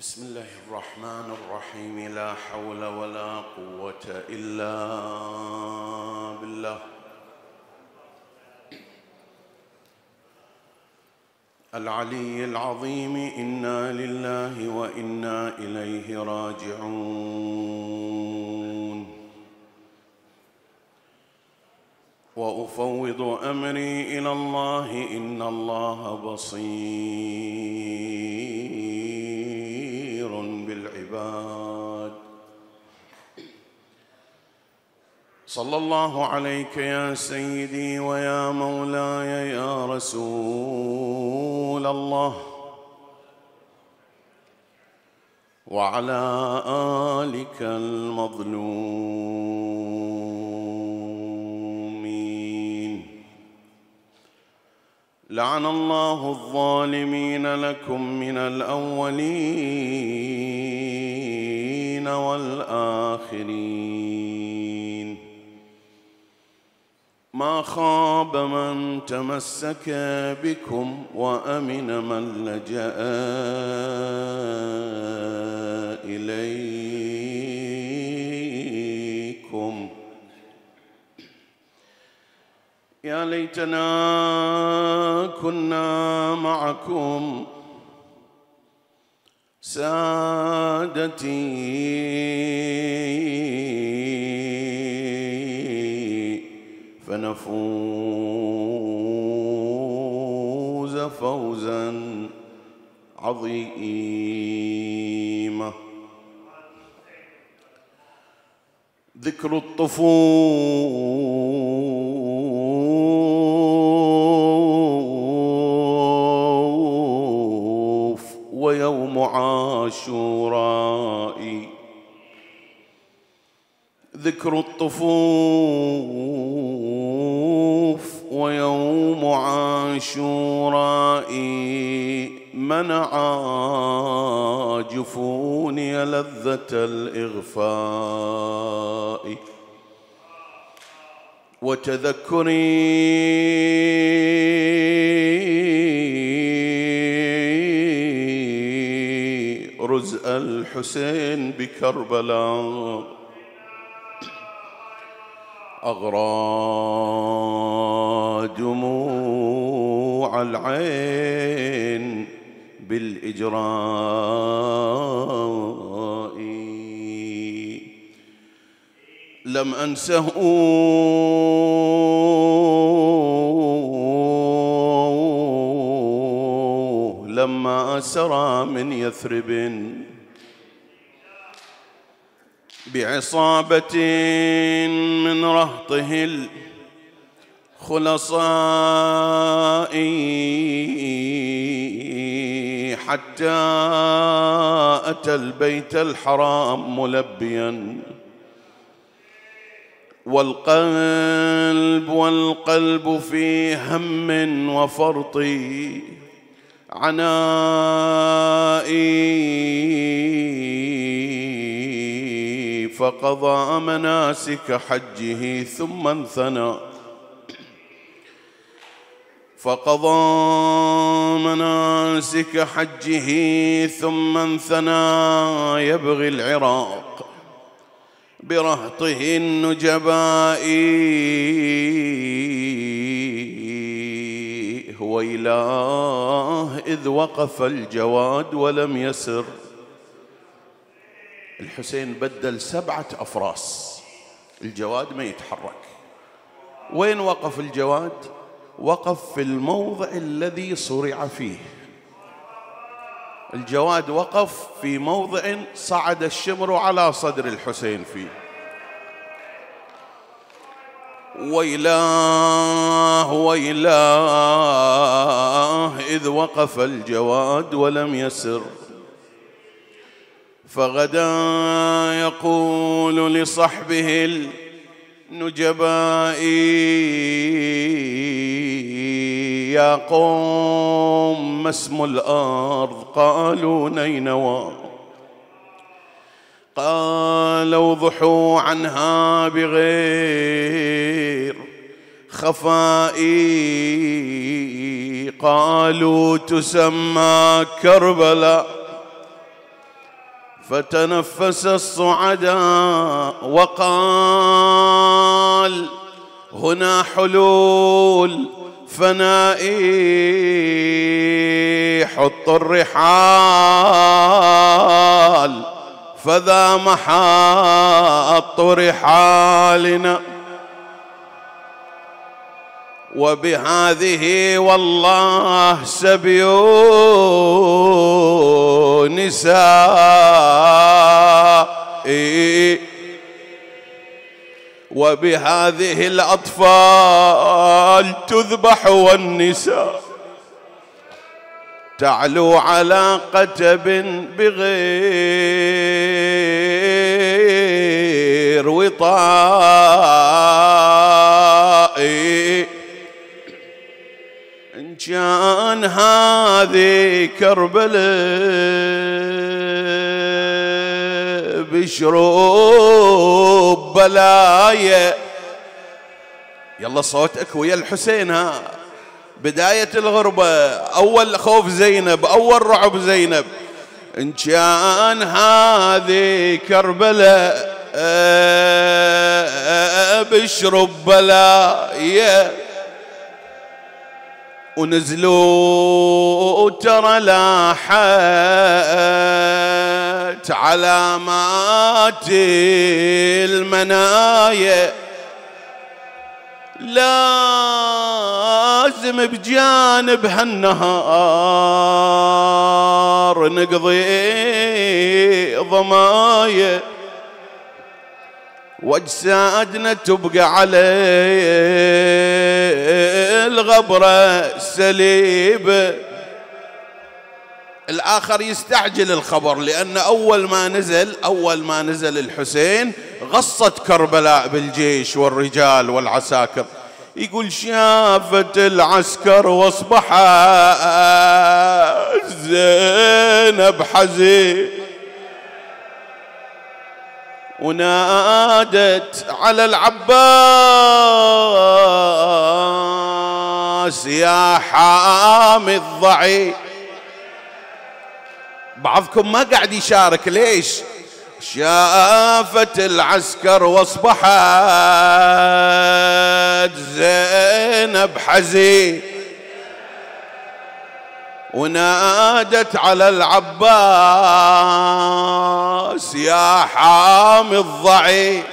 بسم الله الرحمن الرحيم. لا حول ولا قوة إلا بالله. العلي العظيم، إنا لله وإنا إليه راجعون. وأفوض أمري إلى الله، إن الله بصير بالعباد. صلى الله عليك يا سيدي ويا مولاي يا رسول الله، وعلى آلك المظلومين. لعن الله الظالمين لكم من الأولين والآخرين. ما خاب من تمسك بكم، وأمن من لجأ إليكم. يا ليتنا كنا معكم سادتي فنفوز فوزا عظيما. ذكر الطفوف ويوم عاشوراء، ذكر الطفوف ويوم عاشوراء منع جفوني لذة الإغفاء. وتذكري رزء الحسين بكربلاء أغرى دموع العين بالإجراء. لم أنسه لما سرى من يثرب بعصابة من رهطه الخلصاء، حتى أتى البيت الحرام ملبيا والقلب في هم وفرط عناء. فقضى مناسك حجه ثم انثنى، فقضى مناسك حجه ثم انثنى. يبغي العراق برهطه النجباء، هو إله إذ وقف الجواد ولم يسر. الحسين بدل 7 أفراس، الجواد ما يتحرك. وين وقف الجواد؟ وقف في الموضع الذي صرع فيه. الجواد وقف في موضع صعد الشمر على صدر الحسين فيه. ويلاه ويلاه إذ وقف الجواد ولم يسر. فغدا يقول لصحبه النجباء: يا قوم ما اسم الأرض؟ قالوا نينوى. قالوا ضحوا عنها بغير خفاء. قالوا تسمى كربلاء. فتنفس الصعداء وقال: هنا حلول فنائي، حط الرحال فذا محط رحالنا، وبهذه والله سبي نسائي، وبهذه الأطفال تذبح والنساء تعلو على قتب بغير وطائي. إن كان هذه كربلاء بشروب بلايا، يلا صوتك ويا الحسين، ها بداية الغربة، أول خوف زينب، أول رعب زينب. إن كان هذه كربلاء بشرب بلايا، ونزلوا ترى لاحت علامات المنايا، لازم بجانب هالنهار نقضي ضمايا، واجسادنا تبقى على الغبرة سليبة. الآخر يستعجل الخبر، لأن أول ما نزل الحسين غصت كربلاء بالجيش والرجال والعساكر. يقول: شافت العسكر واصبحت زينب حزين، ونادت على العباس: يا حامي الضعيف. بعضكم ما قاعد يشارك، ليش؟ شافت العسكر واصبحت زينب حزين، ونادت على العباس: يا حامي الضعيف.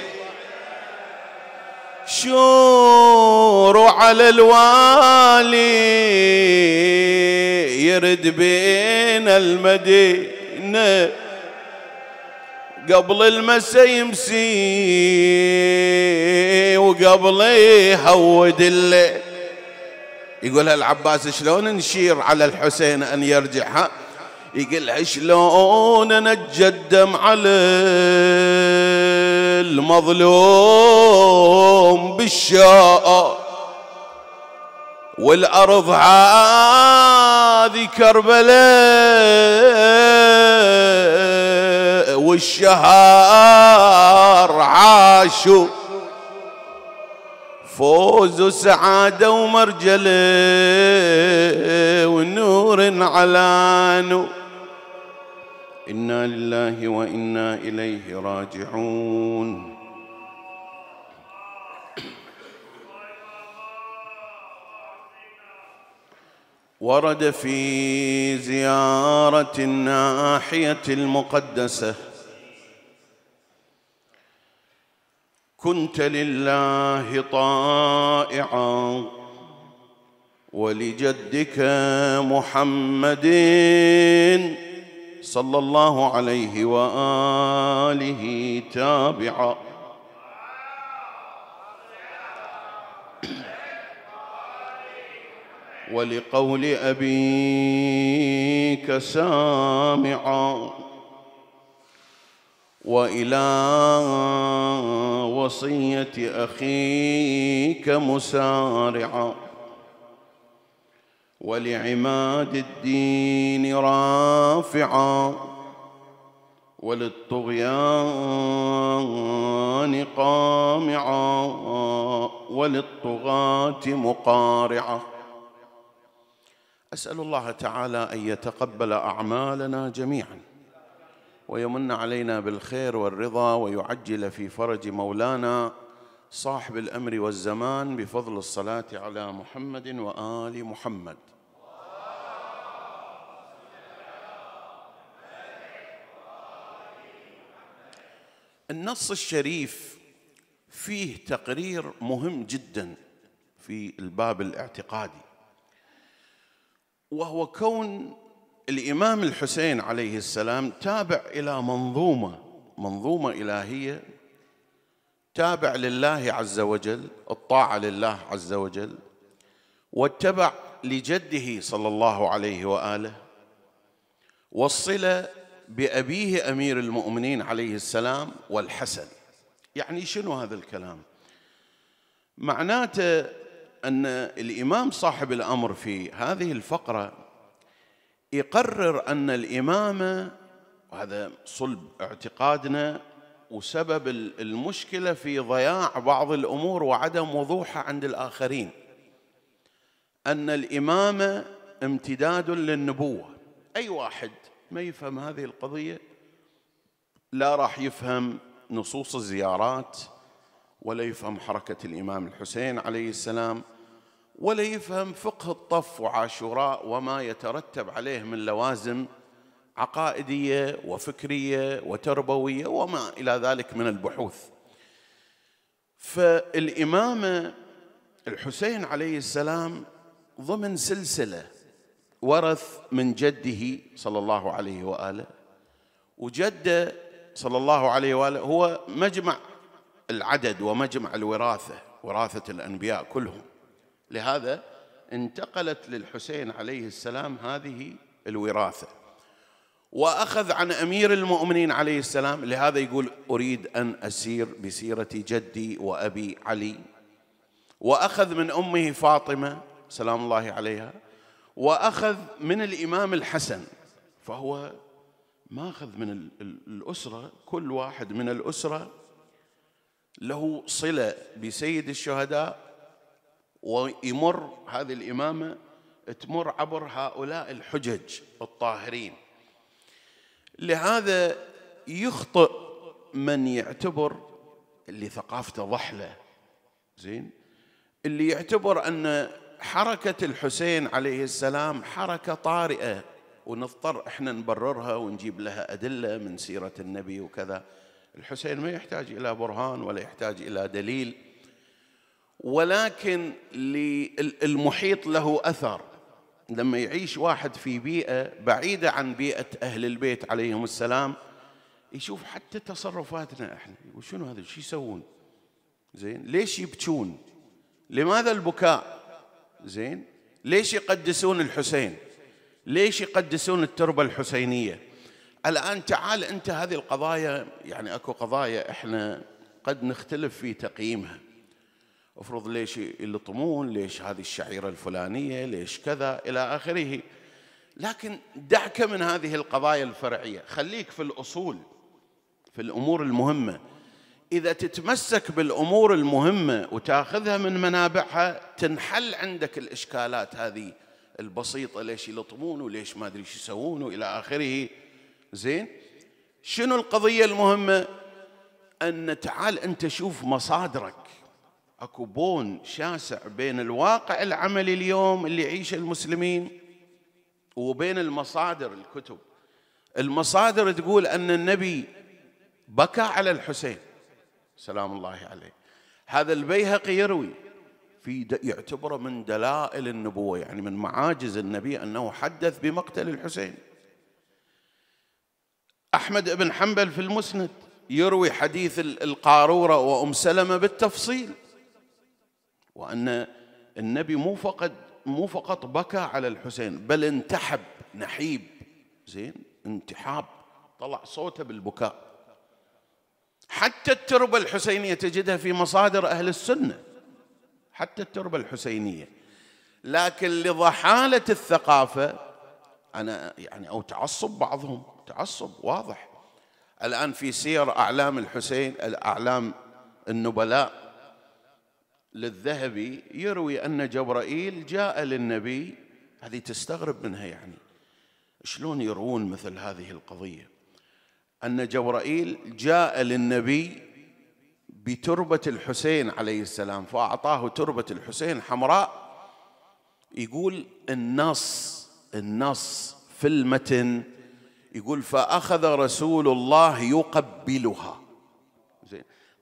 شوروا على الوالي يرد بين المدينة، قبل المسا يمسي وقبل يهود الليل. يقولها العباس: شلون نشير على الحسين أن يرجع؟ ها؟ يقولها: شلون نتجدم على المظلوم بالشوق، والأرض هذه كربلاء والشهار عاشوا، فوز وسعادة ومرجلة ونور على نور، إنا لله وإنا إليه راجعون. ورد في زيارة الناحية المقدسة: كنت لله طائعا ولجدك محمد صلى الله عليه وآله تابعا. ولقول أبيك سامعا، وإلى وصية أخيك مسارعا، ولعماد الدين رافعا، وللطغيان قامعا، وللطغاة مقارعا. أسأل الله تعالى أن يتقبل أعمالنا جميعا، ويمن علينا بالخير والرضا ويعجل في فرج مولانا صاحب الأمر والزمان بفضل الصلاة على محمد وآل محمد. النص الشريف فيه تقرير مهم جدا في الباب الاعتقادي، وهو كون الإمام الحسين عليه السلام تابع إلى منظومة إلهية، تابع لله عز وجل، الطاعة لله عز وجل، واتبع لجده صلى الله عليه وآله، والصلة بأبيه أمير المؤمنين عليه السلام والحسن. يعني شنو هذا الكلام؟ معناته أن الإمام صاحب الأمر في هذه الفقرة يقرر أن الإمامة، وهذا صلب اعتقادنا وسبب المشكلة في ضياع بعض الأمور وعدم وضوحها عند الآخرين، أن الإمامة امتداد للنبوة. أي واحد ما يفهم هذه القضية لا راح يفهم نصوص الزيارات، ولا يفهم حركة الإمام الحسين عليه السلام، ولا يفهم فقه الطف وعاشوراء وما يترتب عليه من لوازم عقائدية وفكرية وتربوية وما إلى ذلك من البحوث. فالإمام الحسين عليه السلام ضمن سلسلة ورث من جده صلى الله عليه وآله، وجده صلى الله عليه وآله هو مجمع العدد ومجمع الوراثة، وراثة الأنبياء كلهم، لهذا انتقلت للحسين عليه السلام هذه الوراثة، وأخذ عن أمير المؤمنين عليه السلام، لهذا يقول أريد أن أسير بسيرة جدي وأبي علي، وأخذ من أمه فاطمة سلام الله عليها، وأخذ من الإمام الحسن. فهو ماخذ من الأسرة، كل واحد من الأسرة له صلة بسيد الشهداء، ويمر هذه الإمامة تمر عبر هؤلاء الحجج الطاهرين. لهذا يخطئ من يعتبر، اللي ثقافته ضحلة زين، اللي يعتبر أن حركة الحسين عليه السلام حركة طارئة ونضطر احنا نبررها ونجيب لها أدلة من سيرة النبي وكذا. الحسين ما يحتاج إلى برهان ولا يحتاج إلى دليل، ولكن المحيط له أثر. لما يعيش واحد في بيئة بعيدة عن بيئة أهل البيت عليهم السلام يشوف حتى تصرفاتنا احنا، وشنو هذا، شو يسوون زين، ليش يبكون، لماذا البكاء زين، ليش يقدسون الحسين، ليش يقدسون التربة الحسينية. الآن تعال أنت هذه القضايا، يعني أكو قضايا احنا قد نختلف في تقييمها، أفرض ليش يلطمون، ليش هذه الشعيرة الفلانية، ليش كذا إلى آخره، لكن دعك من هذه القضايا الفرعية، خليك في الأصول، في الأمور المهمة. إذا تتمسك بالأمور المهمة وتأخذها من منابعها تنحل عندك الإشكالات هذه البسيطة، ليش يلطمون وليش ما أدري شو يسوون وإلى آخره. زين، شنو القضية المهمة؟ أن تعال أنت شوف مصادرك. اكو بون شاسع بين الواقع العملي اليوم اللي يعيشه المسلمين وبين المصادر، الكتب. المصادر تقول ان النبي بكى على الحسين سلام الله عليه، هذا البيهقي يروي في يعتبره من دلائل النبوة، يعني من معاجز النبي انه حدث بمقتل الحسين. احمد بن حنبل في المسند يروي حديث القارورة وام سلمة بالتفصيل، وأن النبي مو فقط بكى على الحسين، بل انتحب نحيب زين، انتحاب، طلع صوته بالبكاء. حتى التربة الحسينية تجدها في مصادر أهل السنة، حتى التربة الحسينية، لكن لضحالة الثقافة أنا يعني، أو تعصب بعضهم، تعصب واضح. الآن في سير أعلام الحسين، أعلام النبلاء للذهبي يروي أن جبرائيل جاء للنبي، هذه تستغرب منها، يعني شلون يروون مثل هذه القضية. أن جبرائيل جاء للنبي بتربة الحسين عليه السلام فأعطاه تربة الحسين حمراء. يقول النص في المتن يقول فأخذ رسول الله يقبلها.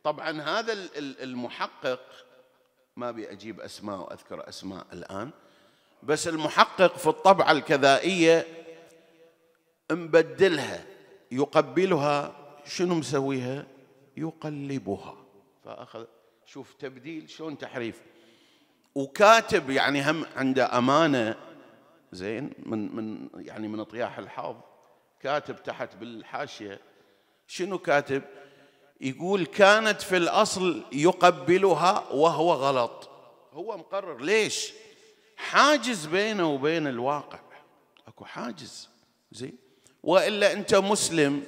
طبعا هذا المحقق، ما بأجيب أسماء وأذكر أسماء الآن، بس المحقق في الطبعة الكذائية مبدلها، يقبلها شنو مسويها؟ يقلبها. فأخذ، شوف تبديل شلون تحريف، وكاتب يعني هم عنده أمانة زين من يعني من اطياح الحظ. كاتب تحت بالحاشية شنو كاتب؟ يقول كانت في الأصل يقبلها وهو غلط. هو مقرر، ليش؟ حاجز بينه وبين الواقع، اكو حاجز. زين، وإلا أنت مسلم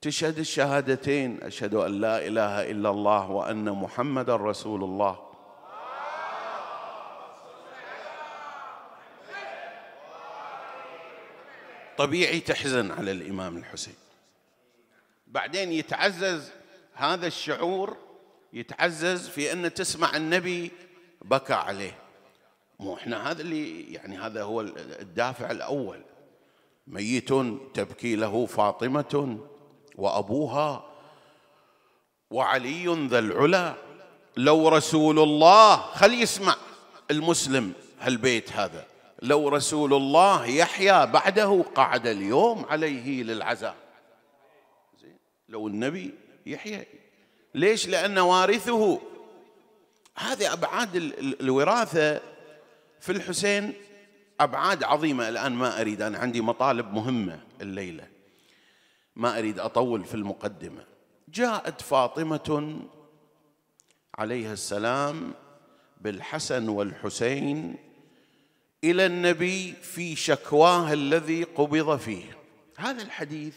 تشهد الشهادتين، أشهد أن لا إله إلا الله وأن محمدا رسول الله. طبيعي تحزن على الإمام الحسين. بعدين يتعزز هذا الشعور، يتعزز في أن تسمع النبي بكى عليه. مو إحنا هذا اللي يعني هذا هو الدافع الأول. ميت تبكي له فاطمة وأبوها وعلي ذا العلا، لو رسول الله. خلي يسمع المسلم هالبيت هذا، لو رسول الله يحيى بعده قعد اليوم عليه للعزاء. لو النبي يحيى، ليش؟ لأن وارثه. هذه أبعاد الوراثة في الحسين، أبعاد عظيمة. الآن ما أريد، أنا عندي مطالب مهمة الليلة، ما أريد أطول في المقدمة. جاءت فاطمة عليها السلام بالحسن والحسين إلى النبي في شكواه الذي قبض فيه. هذا الحديث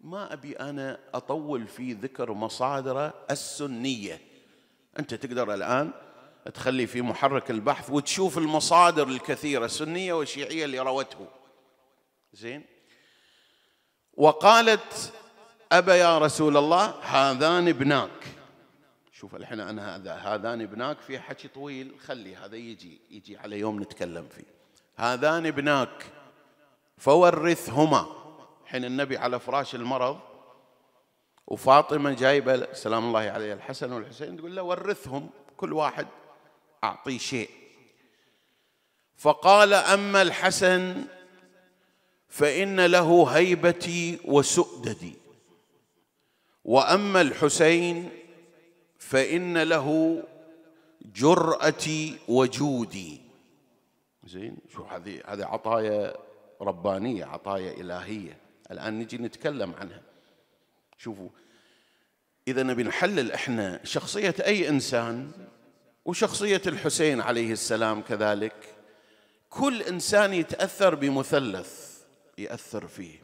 ما أبي أنا أطول في ذكر مصادره السنية، أنت تقدر الآن تخلي في محرك البحث وتشوف المصادر الكثيرة السنية والشيعية اللي روته. زين، وقالت أبا يا رسول الله هذان ابناك. شوف الحين أنا هذان ابناك في حكي طويل، خلي هذا يجي على يوم نتكلم فيه. هذان ابناك فورثهما. حين النبي على فراش المرض وفاطمة جايبة سلام الله عليه الحسن والحسين، تقول له ورثهم، كل واحد أعطيه شيء. فقال أما الحسن فإن له هيبتي وسؤددي، وأما الحسين فإن له جرأتي وجودي. زين، شو هذه عطايا ربانية، عطايا إلهية، الآن نجي نتكلم عنها. شوفوا، إذا نبي نحلل إحنا شخصية أي إنسان وشخصية الحسين عليه السلام كذلك، كل إنسان يتأثر بمثلث يأثر فيه.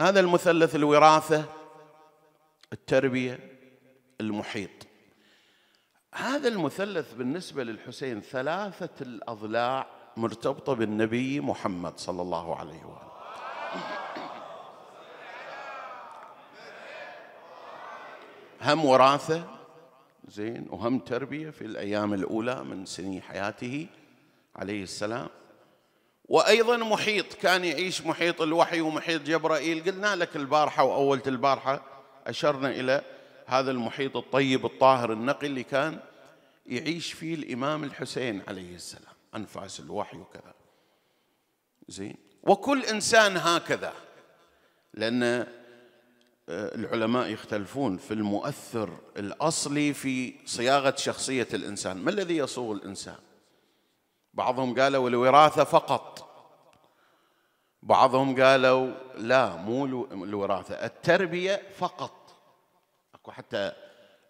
هذا المثلث الوراثة، التربية، المحيط. هذا المثلث بالنسبة للحسين ثلاثة الأضلاع مرتبطة بالنبي محمد صلى الله عليه وآله. هم وراثة، زين، وهم تربية في الأيام الأولى من سنين حياته عليه السلام، وأيضا محيط، كان يعيش محيط الوحي ومحيط جبرائيل. قلنا لك البارحة وأولة البارحة أشرنا إلى هذا المحيط الطيب الطاهر النقي اللي كان يعيش فيه الإمام الحسين عليه السلام، أنفاس الوحي وكذا. زين، وكل إنسان هكذا، لأن العلماء يختلفون في المؤثر الأصلي في صياغة شخصية الإنسان. ما الذي يصوغ الإنسان؟ بعضهم قالوا الوراثة فقط، بعضهم قالوا لا، مو الوراثة، التربية فقط. أكو حتى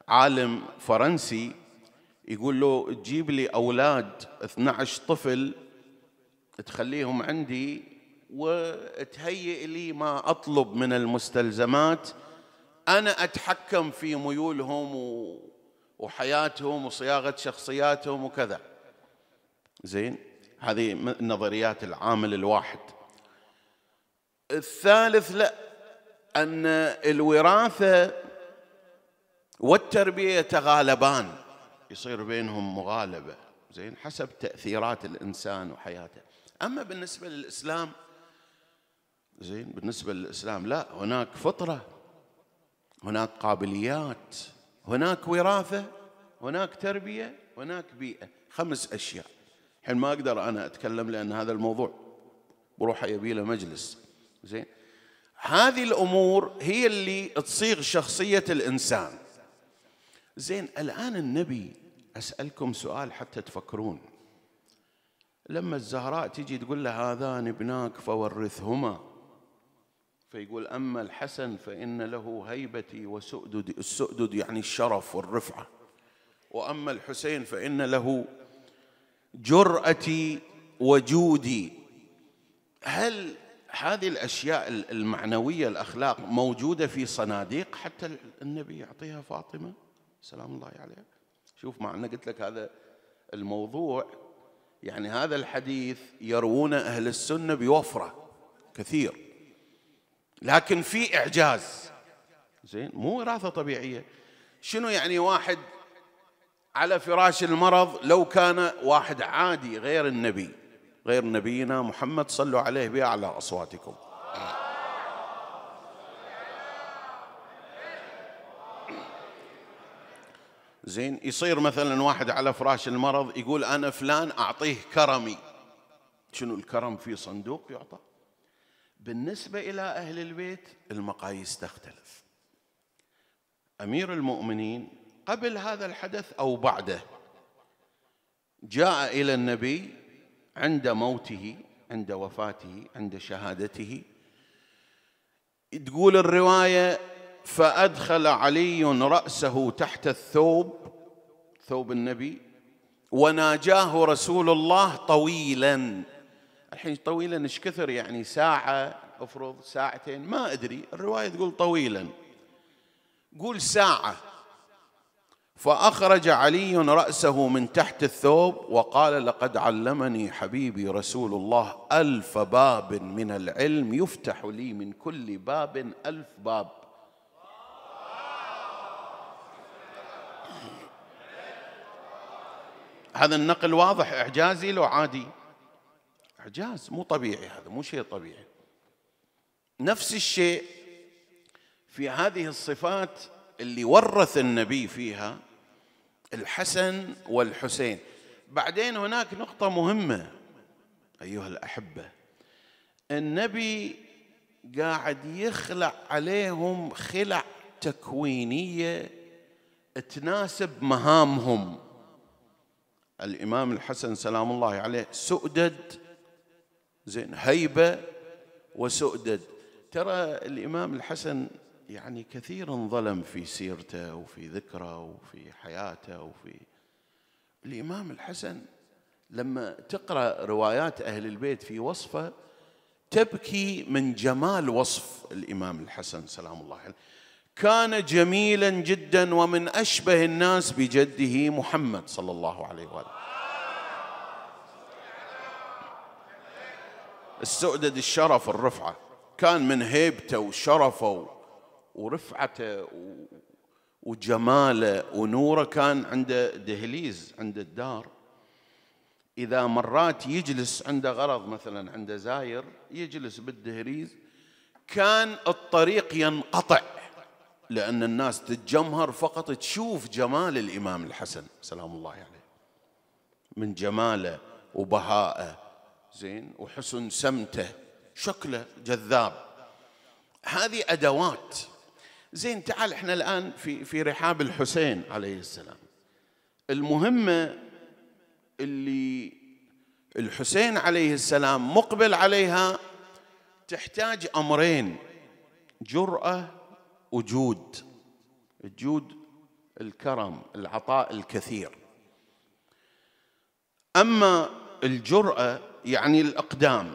عالم فرنسي يقول له تجيب لي أولاد 12 طفل تخليهم عندي وتهيئ لي ما أطلب من المستلزمات، أنا أتحكم في ميولهم وحياتهم وصياغة شخصياتهم وكذا. زين، هذه نظريات العامل الواحد. الثالث لا، أن الوراثة والتربية يتغالبان، يصير بينهم مغالبة، زين، حسب تأثيرات الإنسان وحياته. أما بالنسبة للإسلام، زين، بالنسبة للإسلام لا، هناك فطرة، هناك قابليات، هناك وراثة، هناك تربية، هناك بيئة، 5 أشياء. الحين ما أقدر أنا أتكلم لأن هذا الموضوع بروح يبي له مجلس، زين. هذه الأمور هي اللي تصيغ شخصية الإنسان، زين. الآن النبي، أسألكم سؤال حتى تفكرون، لما الزهراء تجي تقول له هذان ابناك فورثهما، فيقول أما الحسن فإن له هيبتي وسؤددي، السؤدد يعني الشرف والرفعة، وأما الحسين فإن له جرأتي وجودي. هل هذه الأشياء المعنوية الأخلاق موجودة في صناديق حتى النبي يعطيها فاطمة سلام الله عليها؟ شوف، مع أن قلت لك هذا الموضوع، يعني هذا الحديث يروون أهل السنة بوفرة كثير، لكن في إعجاز، زين، مو وراثة طبيعية. شنو يعني واحد على فراش المرض؟ لو كان واحد عادي غير النبي، غير نبينا محمد، صلوا عليه بأعلى أصواتكم. زين، يصير مثلا واحد على فراش المرض يقول أنا فلان أعطيه كرمي، شنو الكرم؟ في صندوق يعطى. بالنسبة إلى أهل البيت المقاييس تختلف. أمير المؤمنين قبل هذا الحدث أو بعده جاء إلى النبي عند موته، عند وفاته، عند شهادته، تقول الرواية فأدخل علي رأسه تحت الثوب، ثوب النبي، وناجاه رسول الله طويلا. الحين طويلا ايش كثر؟ يعني ساعة، افرض ساعتين، ما ادري، الرواية تقول طويلا، قول ساعة. فأخرج علي رأسه من تحت الثوب وقال لقد علمني حبيبي رسول الله 1000 باب من العلم، يفتح لي من كل باب 1000 باب. هذا النقل واضح إعجازي لو عادي؟ إعجاز مو طبيعي، هذا مو شيء طبيعي. نفس الشيء في هذه الصفات اللي ورث النبي فيها الحسن والحسين. بعدين هناك نقطة مهمة أيها الأحبة، النبي قاعد يخلع عليهم خلع تكوينية تناسب مهامهم. الإمام الحسن سلام الله عليه سؤدد، زين، هيبة وسؤدد. ترى الإمام الحسن يعني كثير انظلم في سيرته وفي ذكره وفي حياته. وفي الإمام الحسن لما تقرأ روايات أهل البيت في وصفه تبكي من جمال وصف الإمام الحسن سلام الله عليه. كان جميلا جدا ومن أشبه الناس بجده محمد صلى الله عليه وآله. السؤدد الشرف الرفعة، كان من هيبته وشرفه ورفعته وجماله ونوره كان عنده دهليز عند الدار، إذا مرات يجلس عنده غرض مثلا، عنده زاير، يجلس بالدهليز، كان الطريق ينقطع لأن الناس تتجمهر فقط تشوف جمال الإمام الحسن سلام الله عليه، من جماله وبهائه، زين، وحسن سمته، شكله جذاب. هذه أدوات، زين. تعال احنا الآن في رحاب الحسين عليه السلام. المهمة اللي الحسين عليه السلام مقبل عليها تحتاج أمرين، جرأة وجود. الجود الكرم، العطاء الكثير، أما الجرأة يعني الأقدام،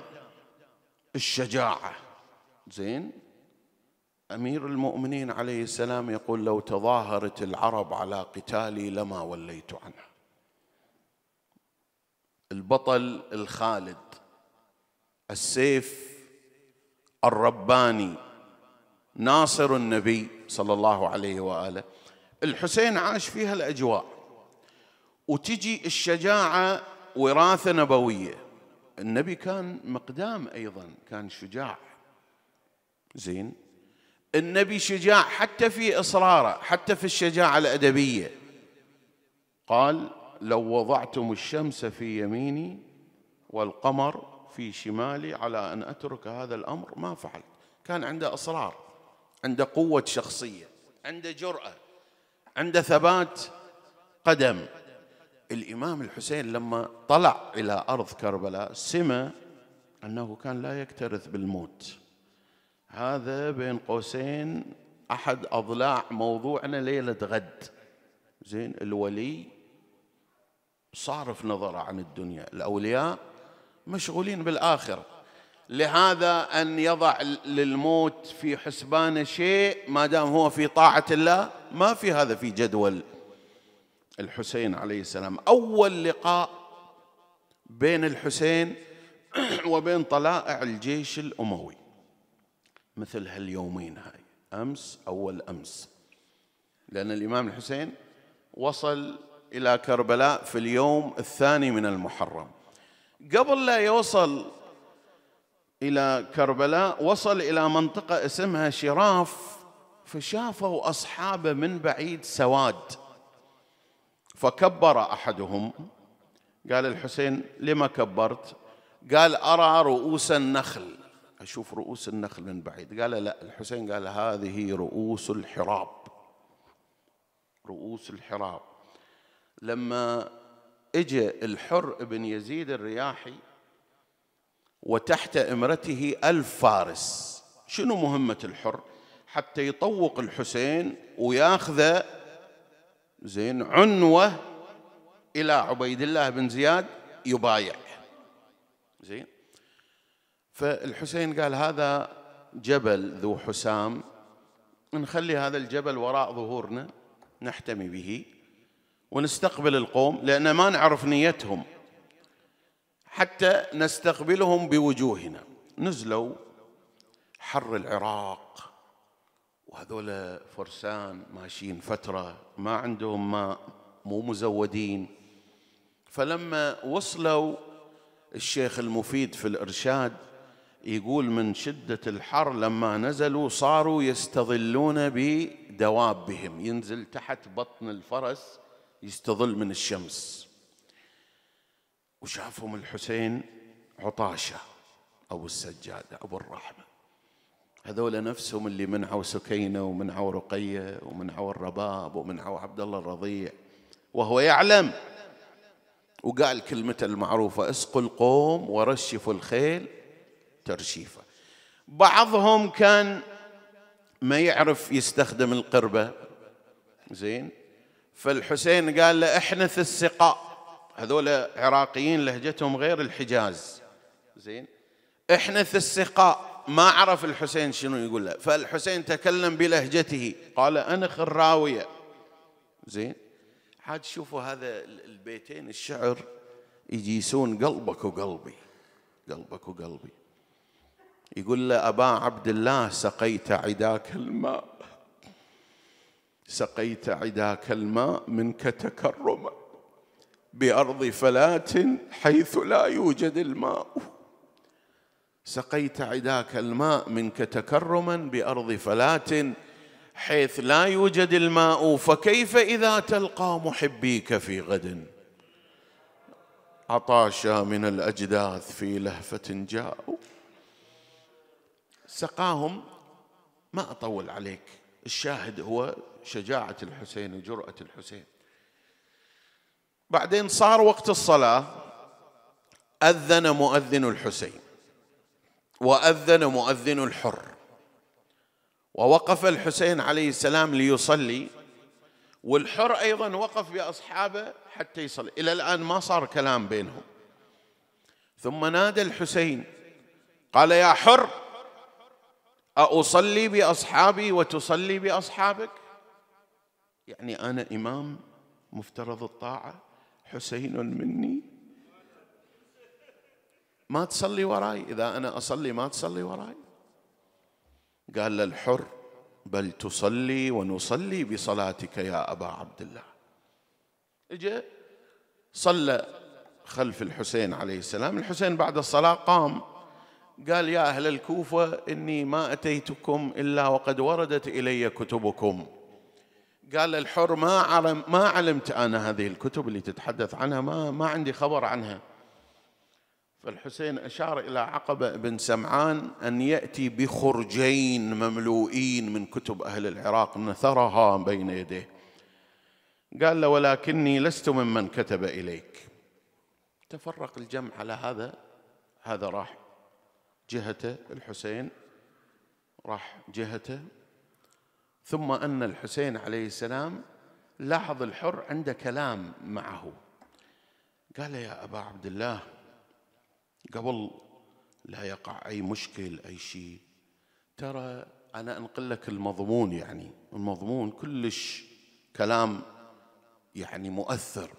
الشجاعة، زين. أمير المؤمنين عليه السلام يقول لو تظاهرت العرب على قتالي لما وليت عنها. البطل الخالد، السيف الرباني، ناصر النبي صلى الله عليه وآله. الحسين عاش فيها الأجواء، وتجي الشجاعة وراثة نبوية. النبي كان مقدام أيضا، كان شجاع. زين، النبي شجاع حتى في إصراره، حتى في الشجاعة الأدبية. قال: لو وضعتم الشمس في يميني والقمر في شمالي على أن أترك هذا الأمر ما فعلت. كان عنده إصرار، عنده قوة شخصية، عنده جرأة، عنده ثبات قدم. الإمام الحسين لما طلع إلى أرض كربلاء سمع أنه كان لا يكترث بالموت. هذا بين قوسين أحد أضلاع موضوعنا ليلة غد. زين، الولي صارف نظرة عن الدنيا، الأولياء مشغولين بالآخرة، لهذا أن يضع للموت في حسبانه شيء ما دام هو في طاعة الله ما في هذا في جدول. الحسين عليه السلام أول لقاء بين الحسين وبين طلائع الجيش الأموي مثل هاليومين، هاي أمس أول أمس، لأن الإمام الحسين وصل إلى كربلاء في اليوم الثاني من المحرم. قبل لا يوصل إلى كربلاء وصل إلى منطقة اسمها شراف، فشافوا أصحابه من بعيد سواد، فكبر أحدهم. قال الحسين: لما كبرت؟ قال: أرى رؤوس النخل، أشوف رؤوس النخل من بعيد. قال: لا. الحسين قال: هذه رؤوس الحراب، رؤوس الحراب. لما اجى الحر بن يزيد الرياحي وتحت امرته 1000 فارس، شنو مهمة الحر؟ حتى يطوق الحسين وياخذ زين عنوة إلى عبيد الله بن زياد يبايع. زين، فالحسين قال: هذا جبل ذو حسام، نخلي هذا الجبل وراء ظهورنا نحتمي به ونستقبل القوم، لأن ما نعرف نيتهم حتى نستقبلهم بوجوهنا. نزلوا حر العراق، وهذول فرسان ماشيين فترة ما عندهم ماء، مو مزودين. فلما وصلوا الشيخ المفيد في الإرشاد يقول: من شدة الحر لما نزلوا صاروا يستظلون بدوابهم، ينزل تحت بطن الفرس يستظل من الشمس. وشافهم الحسين عطاشة أبو السجادة أبو الرحمة، هذول نفسهم اللي منعوا سكينة ومنعوا رقية ومنعوا الرباب ومنعوا عبد الله الرضيع، وهو يعلم. وقال كلمته المعروفة: اسقوا القوم ورشفوا الخيل ترشيفة. بعضهم كان ما يعرف يستخدم القربة. زين، فالحسين قال له: احنث السقاء. هذول عراقيين لهجتهم غير الحجاز. زين، احنث السقاء. ما عرف الحسين شنو يقول له، فالحسين تكلم بلهجته، قال: انا خراوية. زين، حاج شوفوا هذا البيتين الشعر يجيسون قلبك وقلبي، قلبك وقلبي. يقول له: أبا عبد الله سقيت عداك الماء، سقيت عداك الماء منك تكرما بأرض فلات حيث لا يوجد الماء، سقيت عداك الماء منك تكرما بأرض فلات حيث لا يوجد الماء، فكيف إذا تلقى محبيك في غد؟ عطاشا من الأجداث في لهفة جاءوا. سقاهم. ما أطول عليك، الشاهد هو شجاعة الحسين وجرأة الحسين. بعدين صار وقت الصلاة، أذن مؤذن الحسين وأذن مؤذن الحر، ووقف الحسين عليه السلام ليصلي، والحر أيضا وقف بأصحابه حتى يصلي. إلى الآن ما صار كلام بينهم. ثم نادى الحسين قال: يا حر، أصلي بأصحابي وتصلي بأصحابك؟ يعني أنا إمام مفترض الطاعة، حسين مني، ما تصلي وراي؟ إذا أنا أصلي ما تصلي وراي؟ قال للحر: بل تصلي ونصلي بصلاتك يا أبا عبد الله. اجى صلى خلف الحسين عليه السلام. الحسين بعد الصلاة قام قال: يا أهل الكوفة إني ما أتيتكم إلا وقد وردت إلي كتبكم. قال الحر: ما علمت أنا هذه الكتب اللي تتحدث عنها، ما عندي خبر عنها. فالحسين أشار إلى عقبة بن سمعان أن يأتي بخرجين مملوئين من كتب أهل العراق نثرها بين يديه. قال له: ولكني لست ممن كتب إليك. تفرق الجمع على هذا راح جهته، الحسين راح جهته. ثم أن الحسين عليه السلام لاحظ الحر عنده كلام معه، قال: يا أبا عبد الله، قبل لا يقع أي مشكل أي شيء، ترى أنا أنقل لك المضمون، يعني المضمون كلش كلام يعني مؤثر.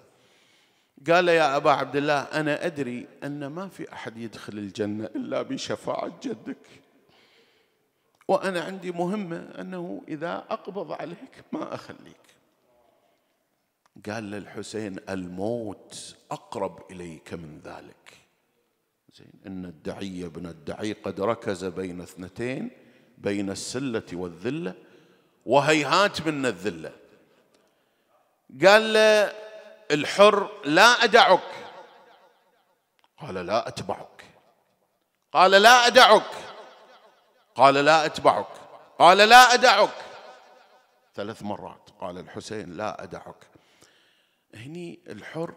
قال: يا أبا عبد الله، أنا أدري أن ما في أحد يدخل الجنة إلا بشفاعة جدك، وأنا عندي مهمة أنه إذا أقبض عليك ما أخليك. قال للحسين: الموت أقرب إليك من ذلك. زين، إن الدعي ابن الدعي قد ركز بين اثنتين، بين السلة والذلة، وهيهات من الذلة. قال له الحر: لا أدعك. قال: لا أتبعك. قال: لا أدعك. قال: لا أتبعك. قال: لا أدعك. 3 مرات قال الحسين: لا أدعك. هني الحر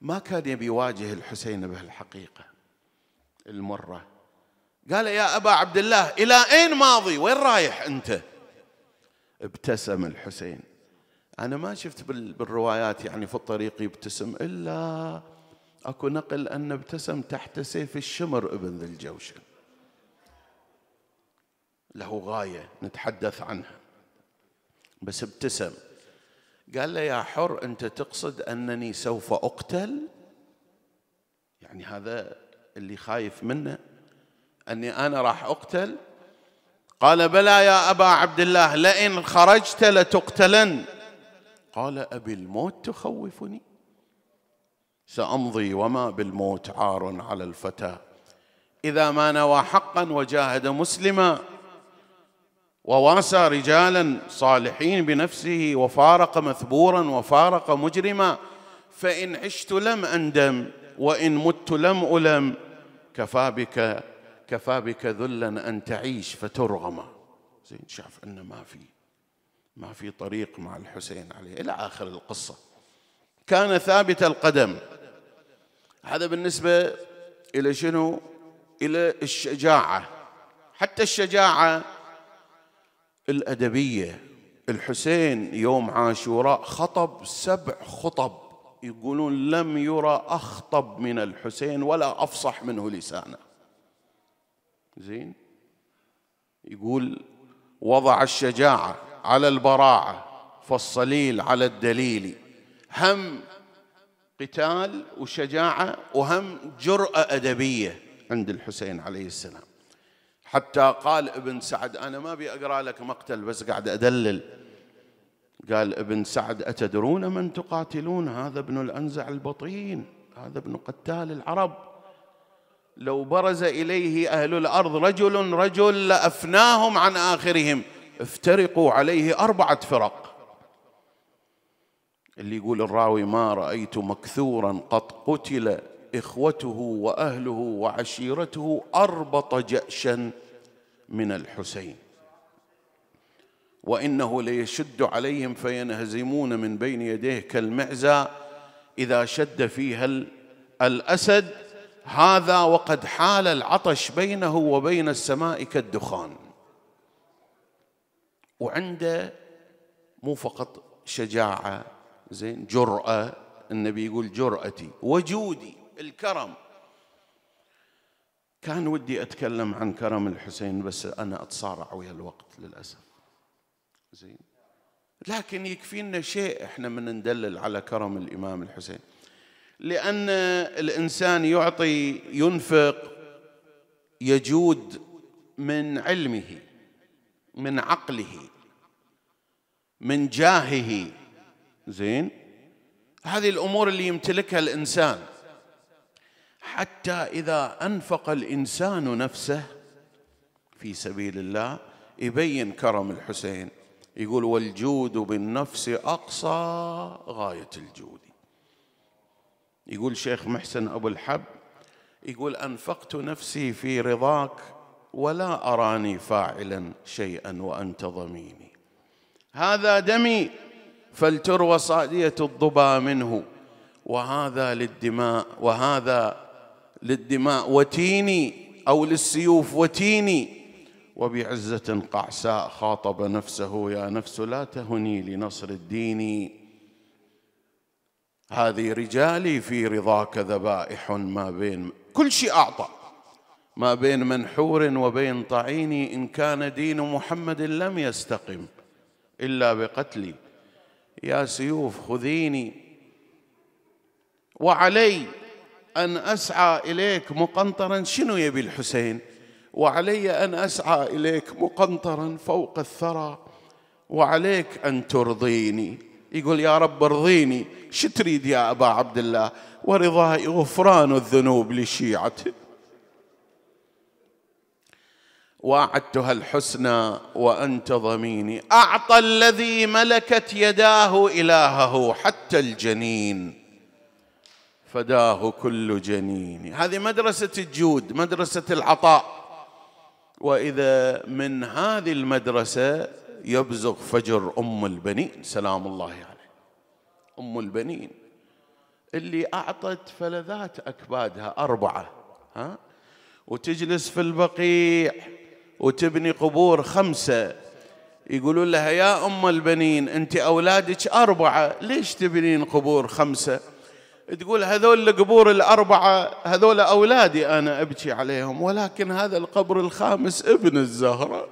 ما كان يبي يواجه الحسين بهالحقيقة المرة. قال: يا أبا عبد الله، إلى أين ماضي؟ وين رايح أنت؟ ابتسم الحسين. أنا ما شفت بالروايات يعني في الطريق يبتسم، إلا أكو نقل أن ابتسم تحت سيف الشمر ابن ذي الجوشن. له غاية نتحدث عنها، بس ابتسم. قال له: يا حر، أنت تقصد أنني سوف أقتل؟ يعني هذا اللي خايف منه، أني أنا راح أقتل؟ قال: بلى يا أبا عبد الله، لئن خرجت لتقتلن. قال: أبي الموت تخوفني؟ سأمضي وما بالموت عار على الفتى، إذا ما نوى حقا وجاهد مسلما وواسى رجالا صالحين بنفسه وفارق مثبورا وفارق مجرما، فإن عشت لم أندم وإن مت لم ألم، كفى بك ذلا أن تعيش فترغم. زين، شاف أنه ما في طريق مع الحسين عليه إلى آخر القصة. كان ثابت القدم. هذا بالنسبة إلى شنو؟ إلى الشجاعة. حتى الشجاعة الأدبية. الحسين يوم عاشوراء خطب 7 خطب، يقولون لم يرى أخطب من الحسين ولا أفصح منه لسانه. زين، يقول: وضع الشجاعة على البراعة، فالصليل على الدليل. هم قتال وشجاعة وهم جرأة أدبية عند الحسين عليه السلام. حتى قال ابن سعد، أنا ما أبي أقرأ لك مقتل بس قاعد أدلل، قال ابن سعد: أتدرون من تقاتلون؟ هذا ابن الأنزع البطين، هذا ابن قتال العرب، لو برز إليه أهل الأرض رجل لأفناهم عن آخرهم، افترقوا عليه 4 فرق. اللي يقول الراوي: ما رأيت مكثورا قد قتل إخوته وأهله وعشيرته أربط جأشا من الحسين، وإنه ليشد عليهم فينهزمون من بين يديه كالمعزى إذا شد فيها الأسد، هذا وقد حال العطش بينه وبين السماء كالدخان. وعنده مو فقط شجاعة، زين، جرأة. النبي يقول: جرأتي وجودي، الكرم. كان ودي أتكلم عن كرم الحسين بس أنا أتصارع ويا الوقت للأسف. زين، لكن يكفينا شيء إحنا من ندلل على كرم الإمام الحسين، لأن الإنسان يعطي ينفق يجود من علمه من عقله من جاهه. زين، هذه الأمور اللي يمتلكها الإنسان، حتى إذا أنفق الإنسان نفسه في سبيل الله يبين كرم الحسين. يقول والجود بالنفس أقصى غاية الجود. يقول شيخ محسن أبو الحب، يقول أنفقت نفسي في رضاك ولا أراني فاعلا شيئا وأنت ضميني، هذا دمي فلتروى صادية الضبا منه، وهذا للدماء وتيني، أو للسيوف وتيني. وبعزة قعساء خاطب نفسه، يا نفس لا تهني لنصر الدين، هذه رجالي في رضاك ذبائح، ما بين كل شيء أعطى، ما بين منحور وبين طعيني، إن كان دين محمد لم يستقم إلا بقتلي، يا سيوف خذيني، وعلي أن أسعى إليك مقنطرا. شنو يبي الحسين؟ وعلي أن أسعى إليك مقنطرا فوق الثرى، وعليك أن ترضيني. يقول يا رب ارضيني، شو تريد يا أبا عبد الله؟ ورضاي غفران الذنوب لشيعته. وأعدتها الحسنى وأنت ضميني، أعطى الذي ملكت يداه إلهه حتى الجنين فداه كل جنين. هذه مدرسة الجود، مدرسة العطاء. وإذا من هذه المدرسة يبزغ فجر أم البنين سلام الله عليه، يعني أم البنين اللي أعطت فلذات أكبادها أربعة، ها، وتجلس في البقيع وتبني قبور خمسة. يقولون لها يا أم البنين أنت أولادك أربعة، ليش تبنين قبور خمسة؟ تقول هذول القبور الأربعة هذول أولادي أنا أبكي عليهم، ولكن هذا القبر الخامس ابن الزهرة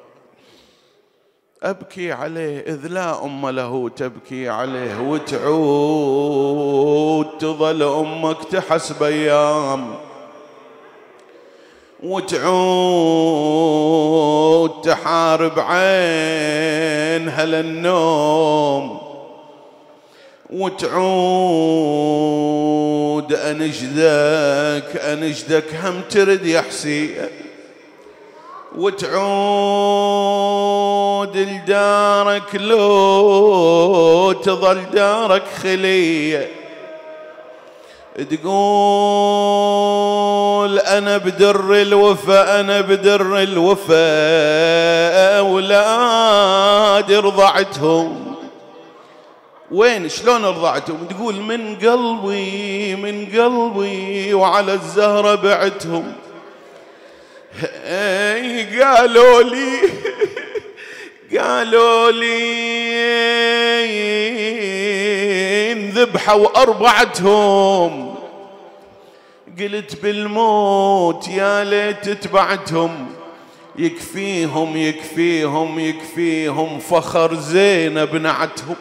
أبكي عليه، إذ لا أم له تبكي عليه وتعود، تظل أمك تحسب أيام وتعود، تحارب عينها للنوم وتعود، أنجدك أنجدك هم ترد يا حسين، وتعود لدارك لو تظل دارك خلية، تقول أنا بدر الوفا، أنا بدر الوفا، أولادي رضعتهم. وين شلون رضعتهم؟ تقول من قلبي، من قلبي وعلى الزهرة بعتهم، قالوا لي قالوا لي انذبحوا أربعتهم، قلت بالموت يا ليت تبعتهم، يكفيهم يكفيهم يكفيهم فخر زينب نعتهم.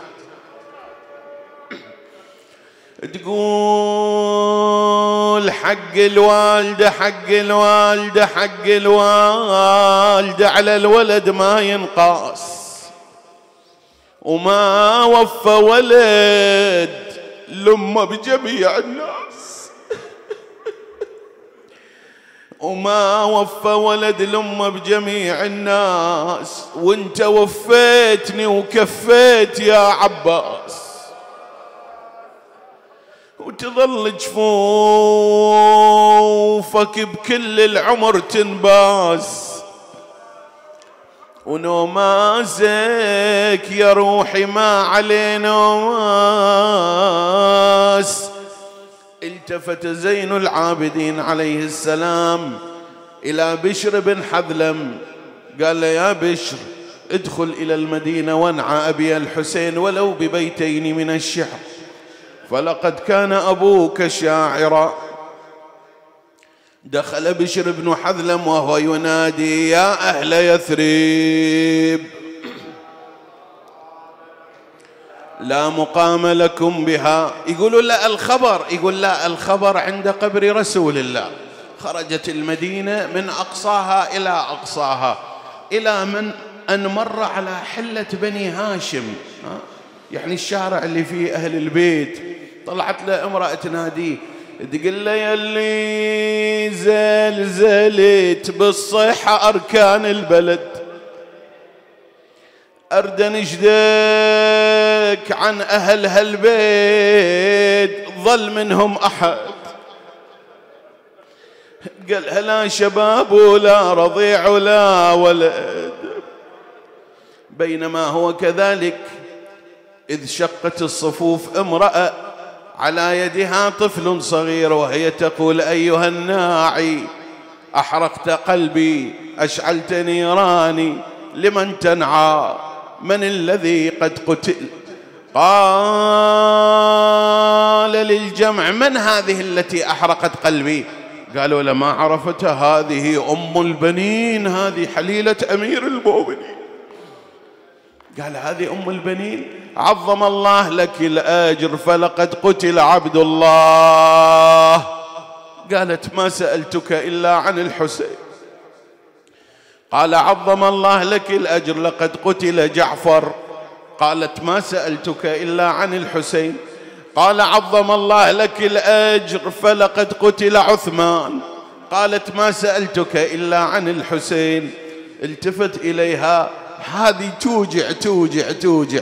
تقول حق الوالدة حق الوالدة حق الوالدة على الولد ما ينقاص، وما وفى ولد لما بجميع الناس، وما وفى ولد لما بجميع الناس، وانت وفيتني وكفيت يا عباس. وتظل جفوفك بكل العمر تنباس، ونوماسك يا روحي ما عليه نوماس. التفت زين العابدين عليه السلام إلى بشر بن حذلم، قال له يا بشر ادخل إلى المدينة وانعى أبي الحسين ولو ببيتين من الشعر، فلقد كان أبوك شاعرا. دخل بشر بن حذلم وهو ينادي يا أهل يثرب لا مقام لكم بها. يقولوا لا الخبر، يقول لا الخبر عند قبر رسول الله. خرجت المدينة من أقصاها إلى أقصاها، إلى من أن مر على حلة بني هاشم، يعني الشارع اللي فيه أهل البيت. طلعت له امرأة تناديه تقول له يلي زلزلت بالصيحة أركان البلد، أرد نجدك عن أهل هالبيت ظل منهم أحد. قال هلا شباب ولا رضيع ولا ولد. بينما هو كذلك إذ شقت الصفوف امرأة على يدها طفل صغير وهي تقول أيها الناعي أحرقت قلبي أشعلت نيراني لمن تنعى من الذي قد قتل. قال للجمع من هذه التي أحرقت قلبي؟ قالوا لما عرفت هذه أم البنين، هذه حليلة أمير المؤمنين. قال هذه أم البنين، عظم الله لك الأجر فلقد قتل عبد الله. قالت ما سألتك إلا عن الحسين. قال عظم الله لك الأجر لقد قتل جعفر. قالت ما سألتك إلا عن الحسين. قال عظم الله لك الأجر فلقد قتل عثمان. قالت ما سألتك إلا عن الحسين. التفت إليها، هذه توجع توجع توجع.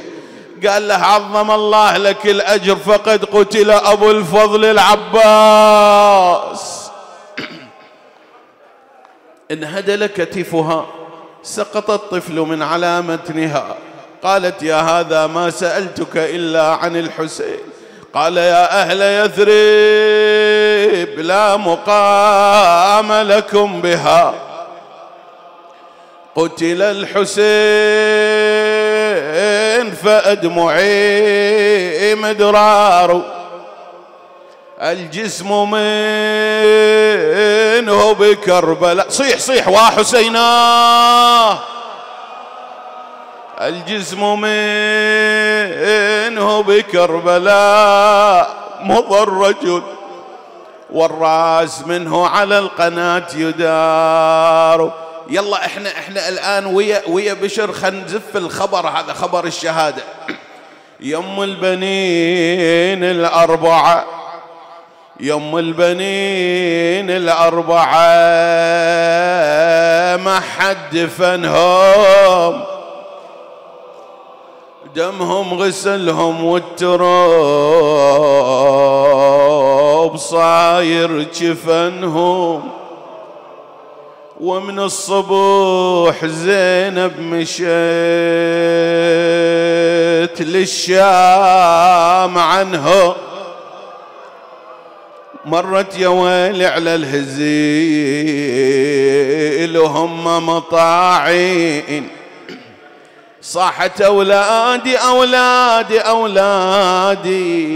قال له عظم الله لك الأجر فقد قتل أبو الفضل العباس. انهدل كتفها، سقط الطفل من على متنها. قالت يا هذا ما سألتك إلا عن الحسين. قال يا أهل يثرب لا مقام لكم بها، قتل الحسين فأدمعي مدرار، الجسم منه بكربلاء. صيح صيح وحسيناه، الجسم منه بكربلاء مضى الرجل، والراس منه على القناة يدار. يلا احنا الآن ويا بشر خنزف الخبر، هذا خبر الشهادة. يم البنين الأربعة، يم البنين الأربعة ما حد دفنهم، دمهم غسلهم والتراب صاير جفنهم. ومن الصبح زينب مشيت للشام عنه، مرت يا ويلي على الهزيل وهم مطاعين، صاحت أولادي أولادي أولادي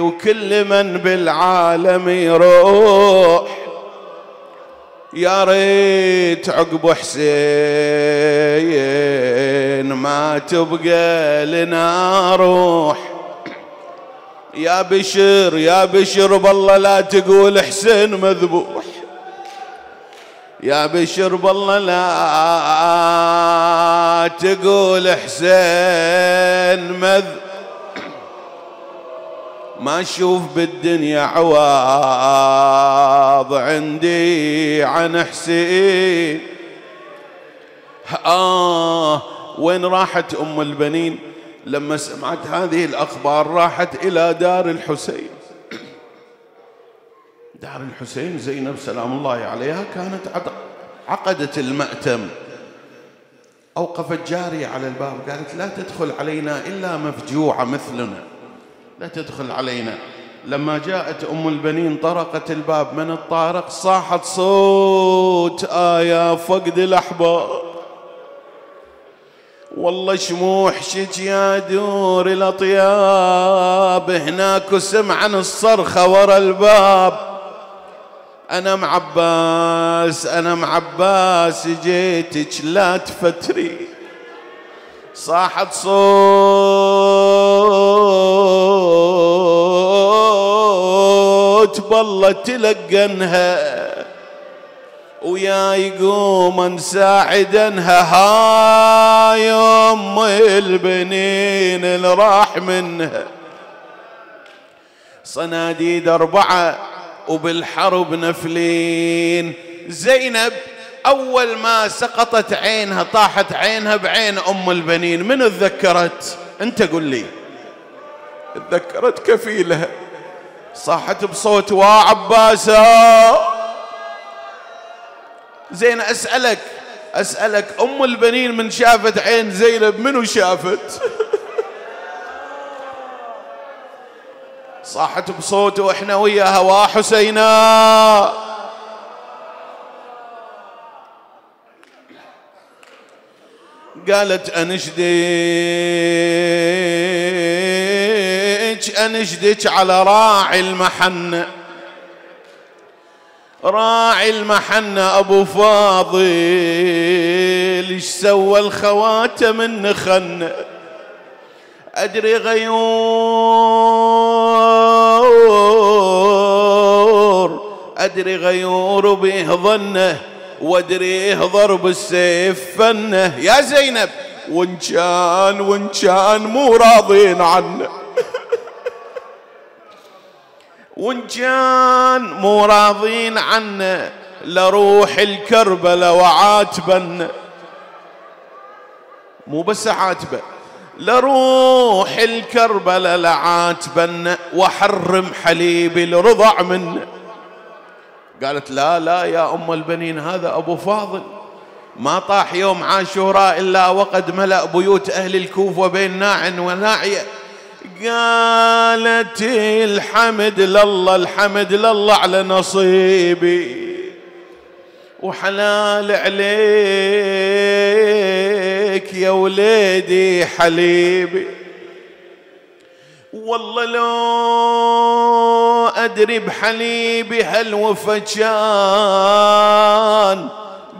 وكل من بالعالم يروح، يا ريت عقب حسين ما تبقى لنا روح. يا بشر يا بشر بالله لا تقول حسين مذبوح، يا بشر بالله لا تقول حسين مذبوح. ما اشوف بالدنيا عواض عندي عن حسين. وين راحت أم البنين لما سمعت هذه الأخبار؟ راحت إلى دار الحسين. دار الحسين زينب سلام الله عليها كانت عقدت المأتم. أوقفت جارية على الباب قالت لا تدخل علينا إلا مفجوعة مثلنا، لا تدخل علينا. لما جاءت أم البنين طرقت الباب، من الطارق؟ صاحت صوت آية فقد الأحباب، والله شموح شج يا دور الأطياب، هناك سمعا الصرخة ورا الباب، أنا معباس أنا معباس جيتك لا تفتري. صاحت صوت بالله تلقنها، ويا يقوم ساعدنها هاي أم البنين الراح منها. صناديد 4 وبالحرب نفلين. زينب أول ما سقطت عينها طاحت عينها بعين أم البنين، من تذكرت؟ أنت قل لي. تذكرت كفيلها، صاحت بصوت وعباسا. زين أسألك أم البنين من شافت عين زينب منو شافت؟ صاحت بصوت وإحنا وياها وحسينا. قالت أنشدك على راعي المحنة، راعي المحنة أبو فاضل إش سوى الخواتم النخنة، أدري غيور أدري غيور به ظنه وادريه ضرب السيف فنه. يا زينب وإن كان مو راضين عنه وإن كان مو راضين عنه لروح الكربلة وعاتبن، مو بس عاتبه لروح الكربلة لعاتبن وحرم حليب الرضع منه. قالت لا يا أم البنين، هذا أبو فاضل ما طاح يوم عاشوراء إلا وقد ملأ بيوت أهل الكوفة بين ناع وناعية. قالت الحمد لله على نصيبي وحلال عليك يا وليدي حليبي، والله لو أدري بحليبي هالوفا كان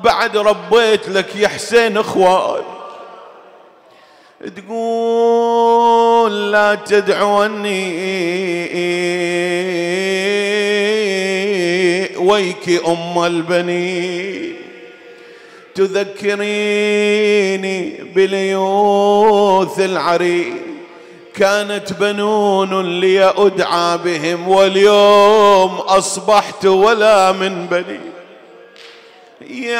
بعد ربيت لك يا حسين إخوان. تقول لا تدعوني ويك أم البنين، تذكريني بليوث العريق كانت بنون لي أدعى بهم واليوم أصبحت ولا من بني. يا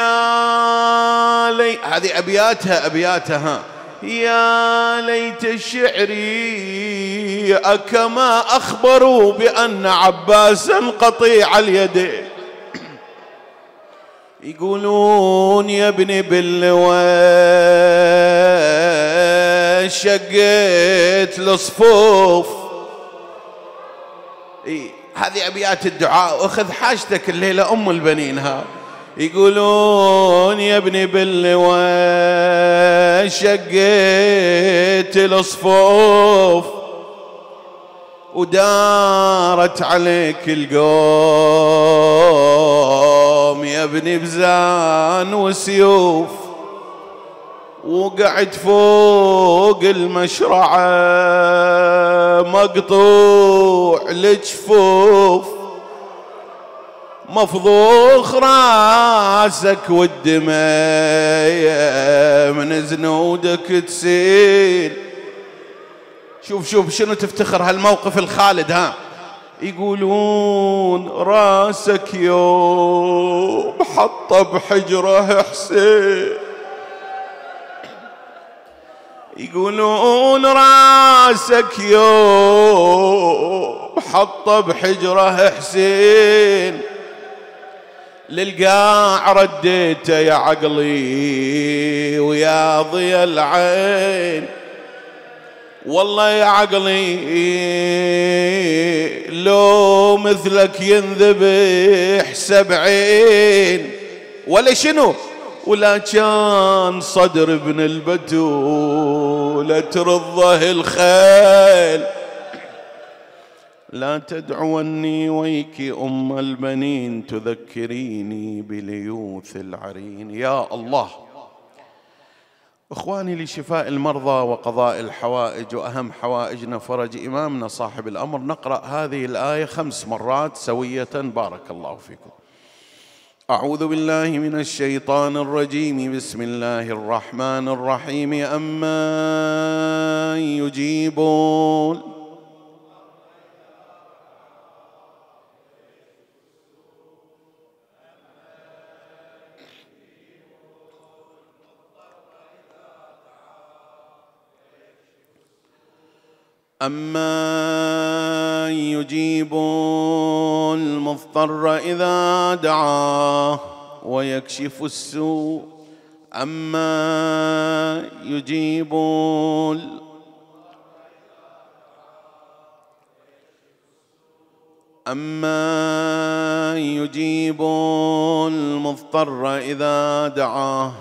لي هذه أبياتها يا ليت شعري أكما أخبروا بأن عباسا قطيع اليدين، يقولون يا ابني باللواء شقيت لصفوف. هذه أبيات الدعاء، وخذ حاجتك الليلة أم البنين. ها يقولون يا ابني باللواء شقيت الصفوف ودارت عليك القوم يا ابني بزان وسيوف، وقعد فوق المشرعة مقطوع لجفوف مفضوخ راسك والدماء من زنودك تسيل. شوف شنو تفتخر هالموقف الخالد. ها يقولون راسك يوم حطه بحجره حسين، يقولون راسك يوم حطه بحجره حسين للقاع رديته يا عقلي ويا ضياء العين، والله يا عقلي لو مثلك ينذبح 70 ولا شنو، ولا كان صدر ابن البتولة ترضه الخيل. لا تدعوني ويك أم البنين تذكريني بليوث العرين. يا الله إخواني، لشفاء المرضى وقضاء الحوائج وأهم حوائجنا فرج إمامنا صاحب الأمر، نقرأ هذه الآية 5 مرات سوية بارك الله فيكم. أعوذ بالله من الشيطان الرجيم. بسم الله الرحمن الرحيم. أمن يجيب أَمَّنْ يُجِيبُ الْمُضْطَرَّ إِذَا دَعَاهُ وَيَكْشِفُ السُّوءَ أَمَّنْ يُجِيبُ المضطر إِذَا دَعَاهُ.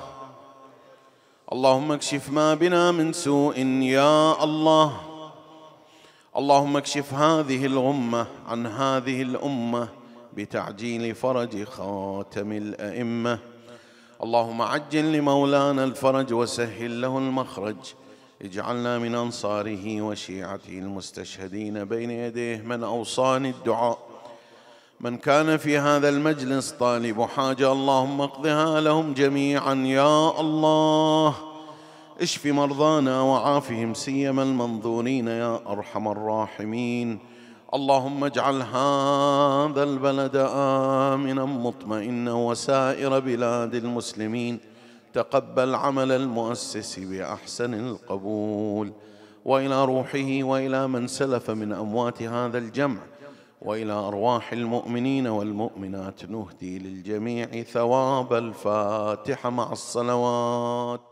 اللهم اكشف ما بنا من سوء يا الله. اللهم اكشف هذه الغمة عن هذه الأمة بتعجيل فرج خاتم الأئمة. اللهم عجل لمولانا الفرج وسهل له المخرج. اجعلنا من أنصاره وشيعته المستشهدين بين يديه. من أوصاني الدعاء، من كان في هذا المجلس طالب حاجة، اللهم اقضها لهم جميعا يا الله. اشف مرضانا وعافهم سيما المنظورين يا أرحم الراحمين. اللهم اجعل هذا البلد آمنا مطمئنا وسائر بلاد المسلمين. تقبل عمل المؤسس بأحسن القبول. وإلى روحه وإلى من سلف من أموات هذا الجمع وإلى أرواح المؤمنين والمؤمنات نهدي للجميع ثواب الفاتحة مع الصلوات.